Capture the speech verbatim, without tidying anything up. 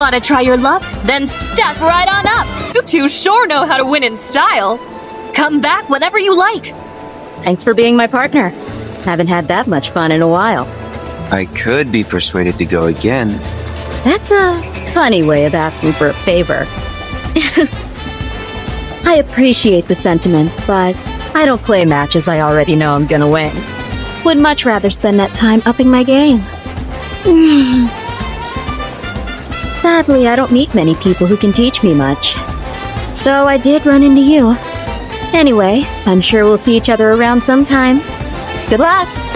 Wanna try your luck? Then step right on up! You two sure know how to win in style! Come back whenever you like! Thanks for being my partner. Haven't had that much fun in a while. I could be persuaded to go again. That's a funny way of asking for a favor. I appreciate the sentiment, but I don't play matches I already know I'm gonna win. Would much rather spend that time upping my game. Sadly, I don't meet many people who can teach me much. So I did run into you. Anyway, I'm sure we'll see each other around sometime. Good luck!